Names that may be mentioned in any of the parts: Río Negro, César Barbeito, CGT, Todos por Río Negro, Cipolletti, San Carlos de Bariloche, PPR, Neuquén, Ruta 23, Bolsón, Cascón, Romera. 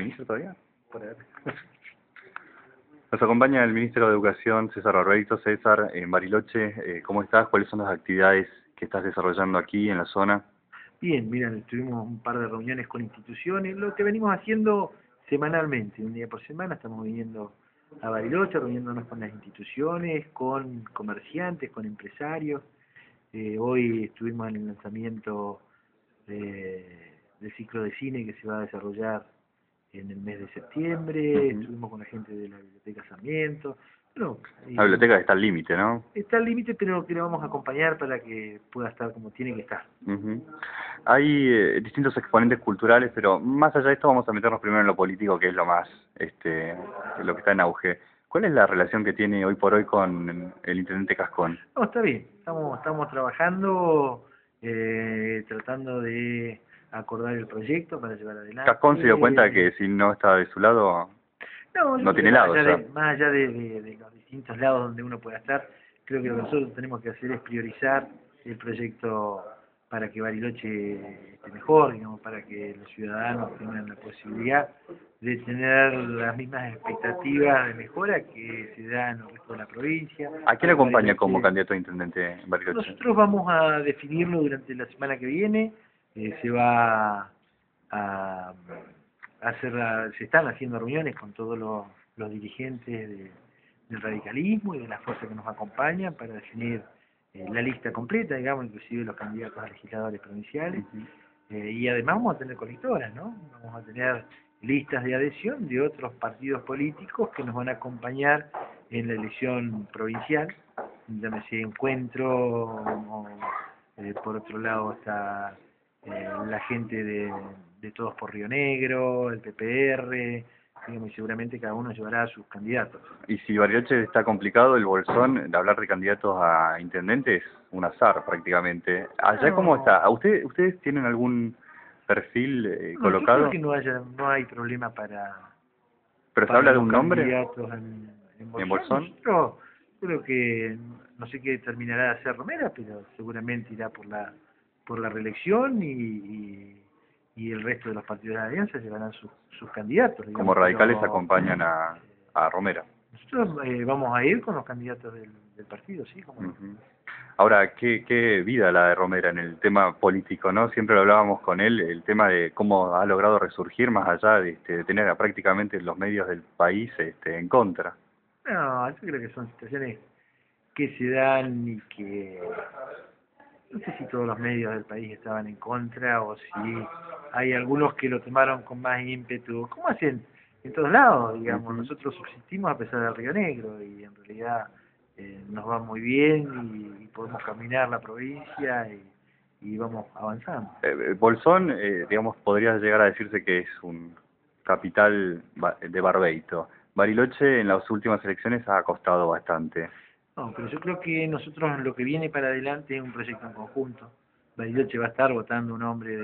ministro todavía? Nos acompaña el ministro de Educación, César Barbeito. César, en Bariloche, ¿cómo estás? ¿Cuáles son las actividades que estás desarrollando aquí en la zona? Bien, mira, tuvimos un par de reuniones con instituciones, lo que venimos haciendo semanalmente, un día por semana estamos viniendo a Bariloche, reuniéndonos con las instituciones, con comerciantes, con empresarios. Hoy estuvimos en el lanzamiento del ciclo de cine que se va a desarrollar en el mes de septiembre. Estuvimos con la gente de la Biblioteca Sarmiento. Bueno, la biblioteca está al límite, ¿no? Está al límite, pero que le vamos a acompañar para que pueda estar como tiene que estar. Hay distintos exponentes culturales, pero más allá de esto vamos a meternos primero en lo político, que es lo más, lo que está en auge. ¿Cuál es la relación que tiene hoy por hoy con el intendente Cascón? No, está bien, estamos trabajando, tratando de acordar el proyecto para llevar adelante. ¿Cascón se dio cuenta que si no está de su lado? No tiene lado. Más allá de los distintos lados donde uno pueda estar, creo que lo que nosotros tenemos que hacer es priorizar el proyecto para que Bariloche esté mejor, digamos, para que los ciudadanos tengan la posibilidad de tener las mismas expectativas de mejora que se da en el resto de la provincia. ¿A quién acompaña como candidato a intendente en Bariloche? Nosotros vamos a definirlo durante la semana que viene. Se va a se están haciendo reuniones con todos los dirigentes del radicalismo y de las fuerzas que nos acompañan para definir la lista completa, digamos, inclusive los candidatos a legisladores provinciales. Y además vamos a tener colectoras, ¿no? Vamos a tener listas de adhesión de otros partidos políticos que nos van a acompañar en la elección provincial, donde se encuentro, por otro lado está la gente de Todos por Río Negro, el PPR, digamos, y seguramente cada uno llevará a sus candidatos. Y si Bariloche está complicado, el Bolsón, de hablar de candidatos a intendente es un azar prácticamente. ¿Allá cómo está? ¿Ustedes tienen algún perfil colocado? Yo creo que no hay problema para... ¿Pero se habla de un nombre? Candidatos en Bolsón. Yo creo que, no sé qué terminará de hacer Romera, pero seguramente irá por la reelección y el resto de los partidos de la alianza llevarán sus candidatos. Digamos, como radicales acompañan a Romera. Nosotros vamos a ir con los candidatos del partido, sí. Ahora, ¿qué vida la de Romera en el tema político, ¿no? Siempre lo hablábamos con él, el tema de cómo ha logrado resurgir más allá de tener a prácticamente los medios del país en contra. No, yo creo que son situaciones que se dan y que... No sé si todos los medios del país estaban en contra o si hay algunos que lo tomaron con más ímpetu. ¿Cómo hacen? En todos lados, digamos. Nosotros subsistimos a pesar del Río Negro y en realidad nos va muy bien y podemos caminar la provincia y vamos avanzando. Bolsón, digamos, podría llegar a decirse que es un capital de Barbeito. Bariloche en las últimas elecciones ha costado bastante. No, pero yo creo que nosotros lo que viene para adelante es un proyecto en conjunto. Bariloche va a estar votando un hombre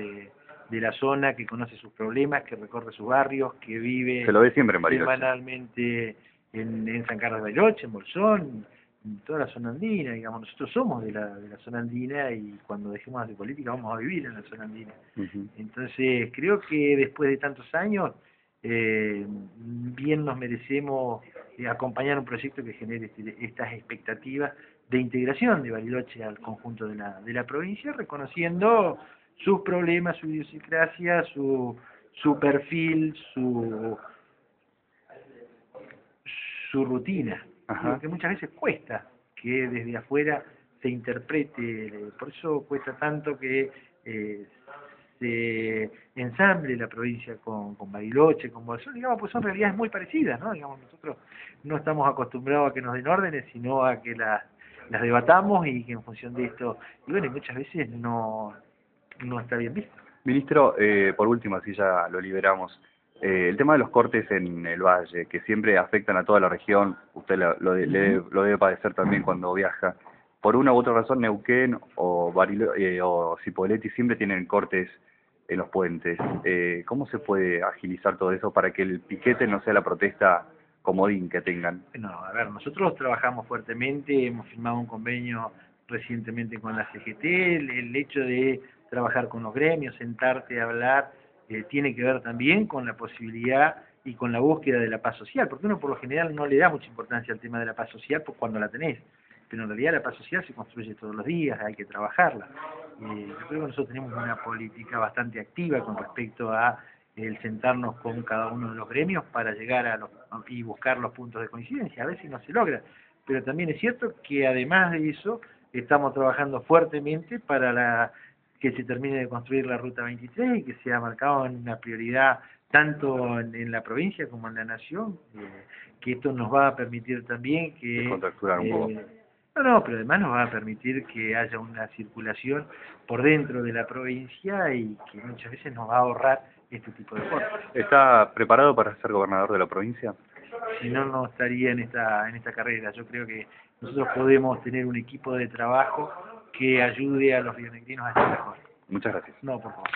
de la zona que conoce sus problemas, que recorre sus barrios, que vive semanalmente en San Carlos de Bariloche, en Bolsón, en toda la zona andina. Digamos, nosotros somos de la zona andina y cuando dejemos de hacer política vamos a vivir en la zona andina. Entonces creo que después de tantos años bien nos merecemos acompañar un proyecto que genere estas expectativas de integración de Bariloche al conjunto de la provincia, reconociendo sus problemas, su idiosincrasia, su perfil, su rutina. Lo que muchas veces cuesta que desde afuera se interprete, por eso cuesta tanto que se ensamble la provincia con Bariloche, con Bolsón, digamos, pues son realidades muy parecidas, ¿no? Digamos, nosotros no estamos acostumbrados a que nos den órdenes, sino a que las debatamos y que en función de esto, y bueno, muchas veces no está bien visto. Ministro, por último, así ya lo liberamos, el tema de los cortes en el valle, que siempre afectan a toda la región, usted lo debe padecer también cuando viaja. Por una u otra razón, Neuquén o Cipolletti siempre tienen cortes en los puentes. ¿Cómo se puede agilizar todo eso para que el piquete no sea la protesta comodín que tengan? Bueno, a ver, nosotros trabajamos fuertemente, hemos firmado un convenio recientemente con la CGT, el hecho de trabajar con los gremios, sentarte a hablar tiene que ver también con la posibilidad y con la búsqueda de la paz social, porque uno por lo general no le da mucha importancia al tema de la paz social pues cuando la tenés, pero en realidad la paz social se construye todos los días, hay que trabajarla. Yo creo que nosotros tenemos una política bastante activa con respecto a el sentarnos con cada uno de los gremios para llegar a los, y buscar los puntos de coincidencia, a ver si no se logra. Pero también es cierto que además de eso estamos trabajando fuertemente para que se termine de construir la Ruta 23 y que sea marcado en una prioridad tanto en la provincia como en la nación, que esto nos va a permitir también que... descontracturar un poco. No, pero además nos va a permitir que haya una circulación por dentro de la provincia y que muchas veces nos va a ahorrar este tipo de cosas. ¿Está preparado para ser gobernador de la provincia? Si no, no estaría en esta carrera. Yo creo que nosotros podemos tener un equipo de trabajo que ayude a los rionegrinos a estar mejor. Muchas gracias. No, por favor.